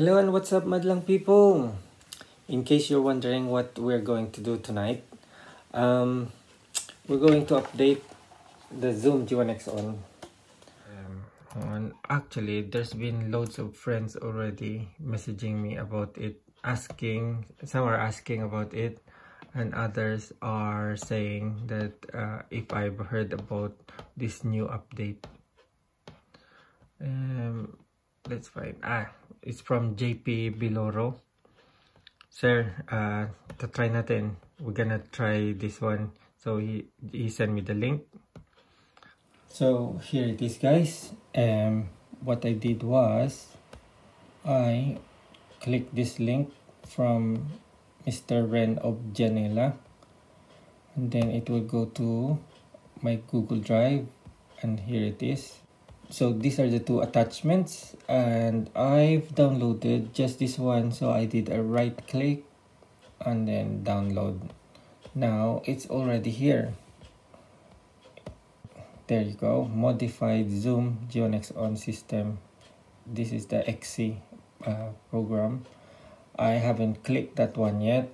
Hello and what's up, madlang people? In case you're wondering what we're going to do tonight, we're going to update the Zoom G1Xon. Actually, there's been loads of friends already messaging me about it, asking. Some are asking about it, and others are saying that if I've heard about this new update. Let's find. It's from JP Biloro. Sir, try natin. We're gonna try this one. So he sent me the link. So here it is, guys. What I did was I clicked this link from Mr. Ren Obdianela, and then it will go to my Google Drive, and here it is. So these are the two attachments, and I've downloaded just this one. So I did a right click and then download. Now it's already here. There you go. Modified Zoom G1Xon system. This is the XC program. I haven't clicked that one yet,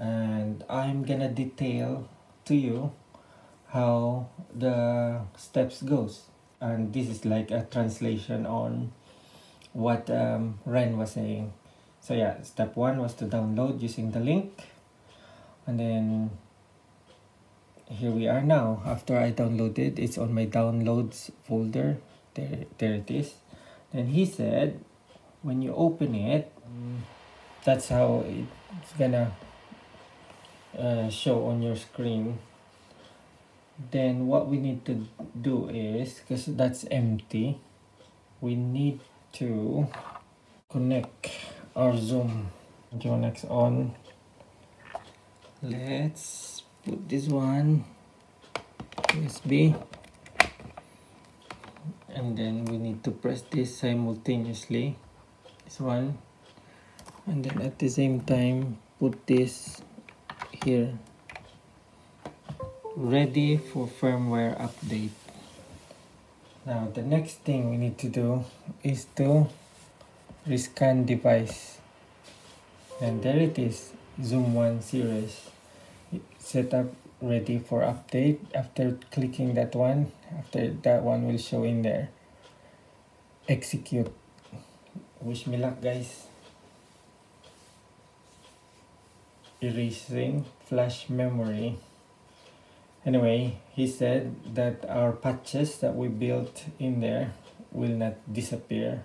and I'm gonna detail to you how the steps goes. And this is like a translation on what Ren was saying. So yeah, step one was to download using the link. And then here we are now. After I downloaded, it's on my downloads folder. There it is. Then he said, when you open it, that's how it's gonna show on your screen. Then what we need to do is, because that's empty, we need to connect our Zoom G1Xon. Let's put this one USB, and then we need to press this simultaneously, this one, and then at the same time put this here. Ready for firmware update. Now the next thing we need to do is to rescan device, and there it is, Zoom 1 series setup ready for update. After clicking that one, will show in there, execute. Wish me luck, guys. Erasing flash memory. Anyway, he said that our patches that we built in there will not disappear.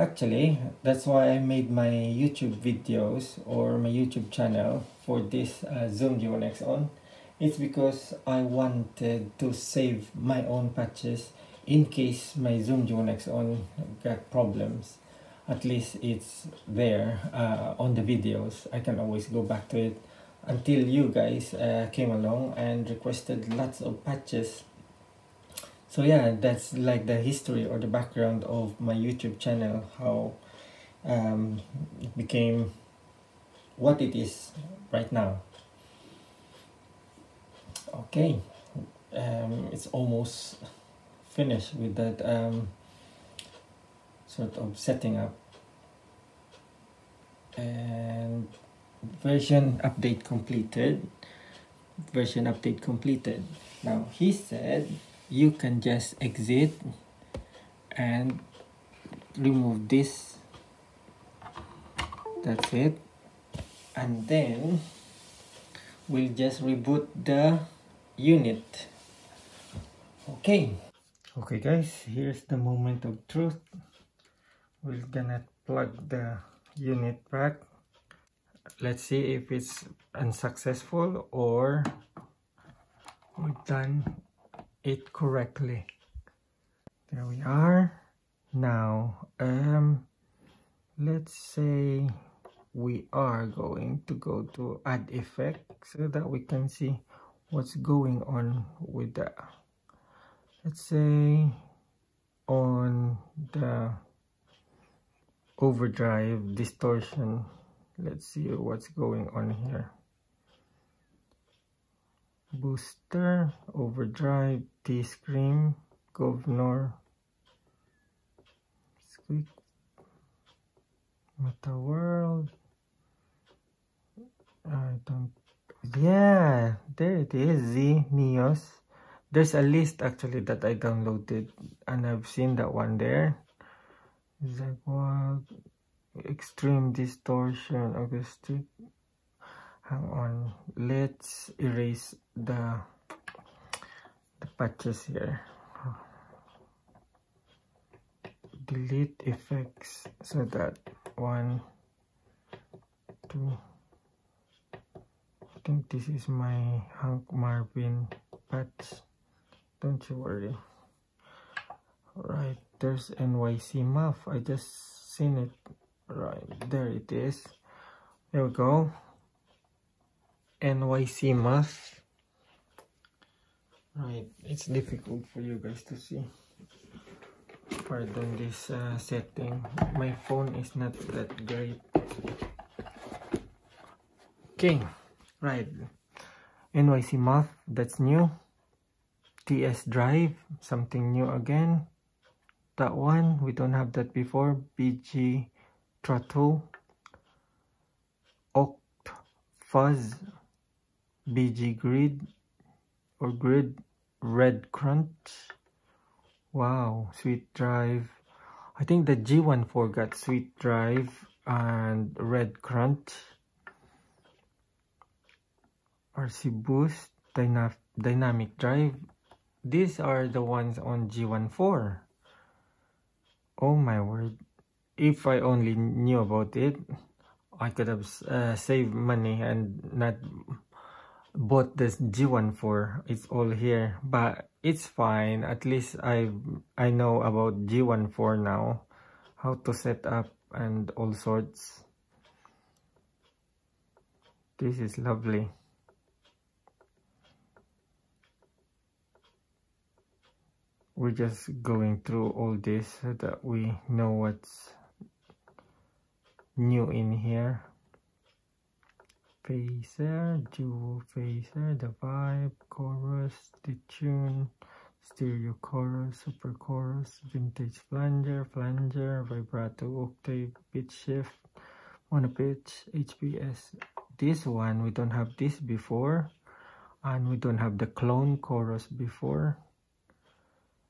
Actually, that's why I made my YouTube videos or my YouTube channel for this Zoom G1Xon. It's because I wanted to save my own patches in case my Zoom G1Xon got problems. At least it's there on the videos. I can always go back to it. Until you guys came along and requested lots of patches. So yeah, that's like the history or the background of my YouTube channel, how it became what it is right now. Okay, it's almost finished with that sort of setting up. And version update completed. Now he said you can just exit and remove this. That's it. And then we'll just reboot the unit. Okay guys, here's the moment of truth. We're gonna plug the unit back. Let's see if it's unsuccessful or we've done it correctly. There we are. Now, let's say we are going to go to add effect so that we can see what's going on with the, let's say on the overdrive distortion. Let's see what's going on here. Booster, overdrive, T-Scream, governor, think MetaWorld. I don't. Yeah, there it is. Z-Mios. There's a list actually that I downloaded, and I've seen that one there. Zagwag, extreme distortion, acoustic. Hang on. Let's erase the patches here. Delete effects, so that 1, 2. I think this is my Hank Marvin patch. Don't you worry. Right, there's NYC Muff. I just seen it. Right, there it is. There we go. NYC Muff. Right, it's difficult for you guys to see. Pardon this setting. My phone is not that great. Okay, right. NYC Muff, that's new. TS Drive, something new again. That one, we don't have that before. BG Strato. Oct Fuzz. BG Grid. Or Grid. Red Crunch. Wow, Sweet Drive. I think the G1Four got Sweet Drive and Red Crunch. RC Boost. Dynamic Drive. These are the ones on G1Four. Oh my word. If I only knew about it, I could have saved money and not bought this G1Four. It's all here, but it's fine. At least I know about G1Four now, how to set up and all sorts. This is lovely. We're just going through all this so that we know what's new in here. Phaser, Jewel Phaser, the vibe, chorus, the tune, stereo chorus, super chorus, vintage flanger, vibrato, octave, pitch shift, monopitch, HPS. This one, we don't have this before, and we don't have the clone chorus before.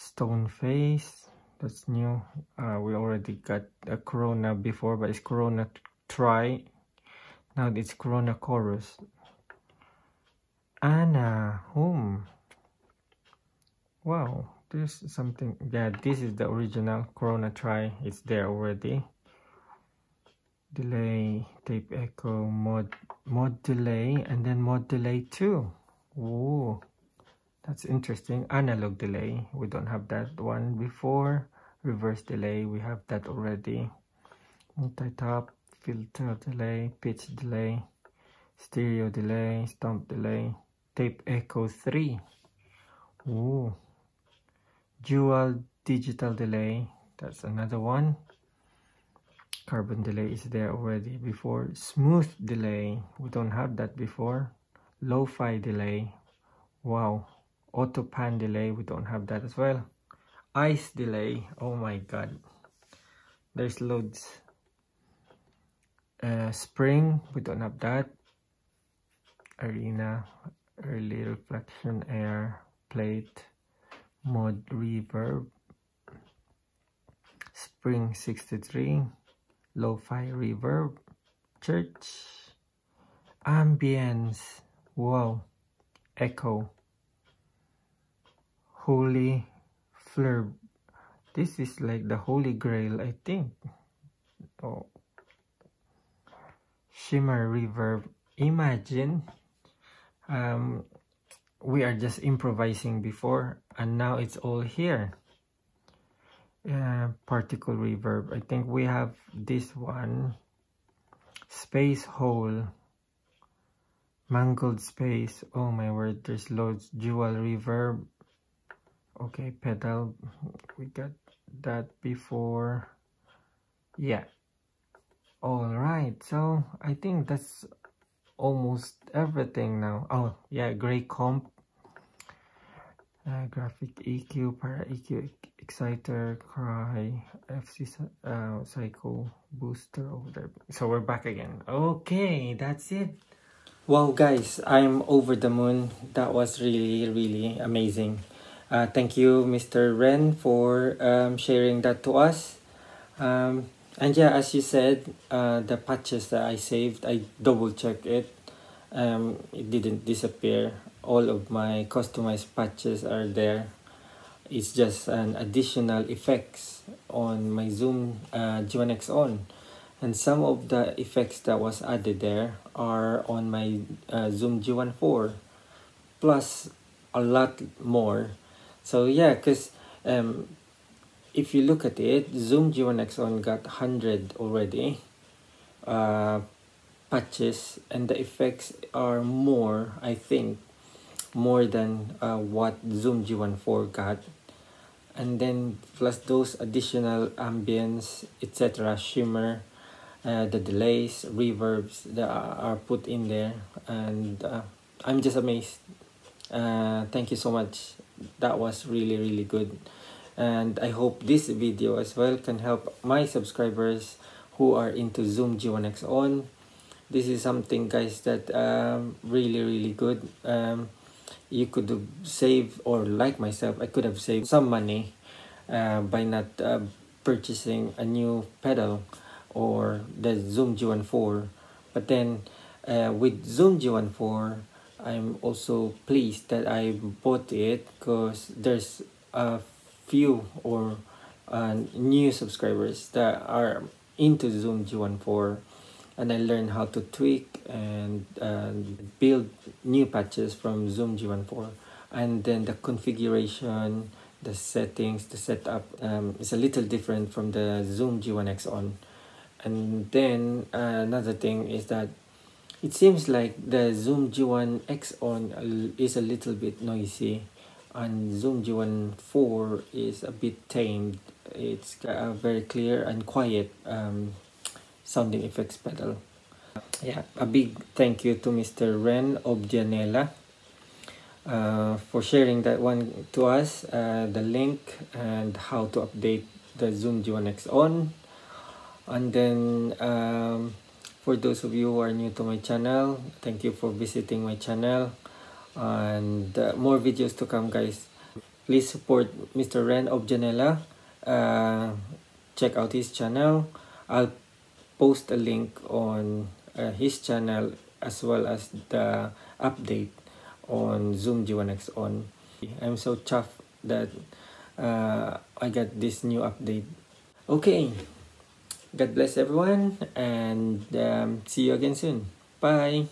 Stone Face, that's new. We already got a Corona before, but it's Corona Tri. Now it's Corona Chorus. Anna Home. Wow, there's something. Yeah, this is the original Corona Tri. It's there already. Delay, Tape Echo, Mod Delay, and then Mod Delay 2. Whoa. That's interesting. Analog delay, we don't have that one before. Reverse delay, we have that already. Multi-tap, filter delay, pitch delay, stereo delay, stomp delay, Tape Echo 3. Ooh. Dual digital delay, that's another one. Carbon delay is there already before. Smooth delay, we don't have that before. Lo-fi delay, wow. Auto pan delay, we don't have that as well. Ice delay, oh my god, there's loads. Spring, we don't have that. Arena, early reflection, air, plate, Mod Reverb, Spring 63, Lo-fi Reverb, Church, Ambience, wow, Echo, Holy Flurb. This is like the Holy Grail, I think. Oh. Shimmer Reverb. Imagine. We are just improvising before, and now it's all here. Particle Reverb. I think we have this one. Space Hole. Mangled Space. Oh my word, there's loads. Jewel Reverb. Okay, pedal, we got that before. Yeah, all right, so I think that's almost everything now. Oh yeah, gray comp, Graphic EQ, Para EQ, Exciter, Cry, FC, Psycho, Booster, Overdrive. So we're back again. Okay, that's it. Wow guys, I'm over the moon. That was really amazing. Thank you Mr. Ren for sharing that to us. And yeah, as you said, the patches that I saved, I double checked it. It didn't disappear. All of my customized patches are there. It's just an additional effects on my Zoom G1Xon, and some of the effects that was added there are on my Zoom G1Four, plus a lot more. So yeah, cause if you look at it, Zoom G1Xon got 100 already patches, and the effects are more, I think, more than what Zoom G1Four got. And then plus those additional ambience, etc., shimmer, the delays, reverbs that are put in there, and I'm just amazed. Thank you so much. That was really good. And I hope this video as well can help my subscribers who are into Zoom G1Xon. This is something guys that really good. You could save, or like myself, I could have saved some money by not purchasing a new pedal or the Zoom G1Four. But then with Zoom G1Four, I'm also pleased that I bought it, because there's a few or new subscribers that are into Zoom G1Four, and I learned how to tweak and build new patches from Zoom G1Four. And then the configuration, the settings, the setup is a little different from the Zoom G1Xon. And then another thing is that it seems like the Zoom G1Xon is a little bit noisy, and Zoom G1Four is a bit tamed. It's very clear and quiet sounding effects pedal. Yeah, a big thank you to Mr. Ren Obdianela for sharing that one to us, the link and how to update the Zoom G1Xon. And then for those of you who are new to my channel, thank you for visiting my channel. And more videos to come guys. Please support Mr. Ren Obdianela. Check out his channel. I'll post a link on his channel, as well as the update on Zoom G1Xon. I'm so chuffed that I got this new update. Okay, God bless everyone, and see you again soon. Bye.